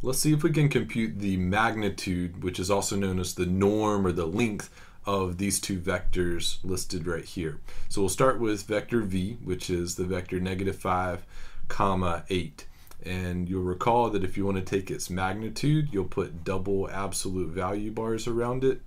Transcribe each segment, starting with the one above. Let's see if we can compute the magnitude, which is also known as the norm or the length of these two vectors listed right here. So we'll start with vector v, which is the vector (-5, 8). And you'll recall that if you want to take its magnitude, you'll put double absolute value bars around it.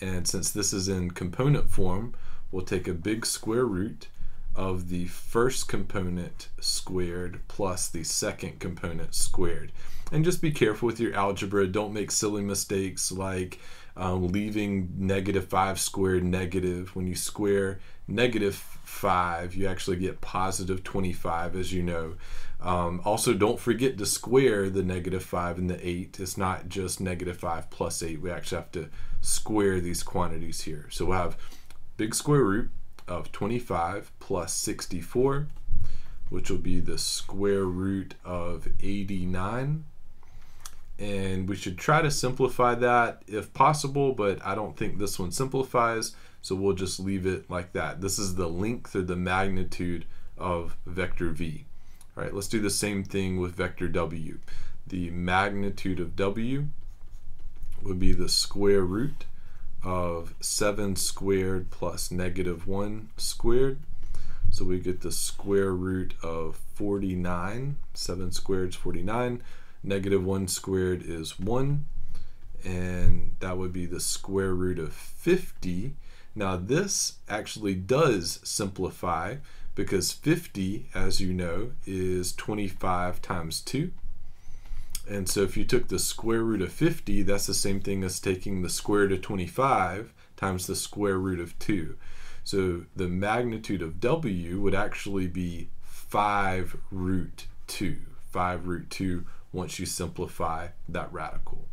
And since this is in component form, we'll take a big square root of the first component squared plus the second component squared. And just be careful with your algebra. Don't make silly mistakes like leaving (-5) squared negative. When you square (-5), you actually get +25, as you know. Also, don't forget to square the (-5) and the 8. It's not just (-5 + 8. We actually have to square these quantities here. So we'll have big square root of 25 plus 64, which will be the square root of 89. And we should try to simplify that if possible, but I don't think this one simplifies, so we'll just leave it like that. This is the length or the magnitude of vector v. All right, let's do the same thing with vector w. The magnitude of w would be the square root of 7 squared plus (-1 squared. So we get the square root of 49. 7 squared is 49. (-1 squared is 1. And that would be the square root of 50. Now this actually does simplify, because 50, as you know, is 25 times 2. And so if you took the square root of 50, that's the same thing as taking the square root of 25 times the square root of 2. So the magnitude of w would actually be 5 root 2. 5 root 2 once you simplify that radical.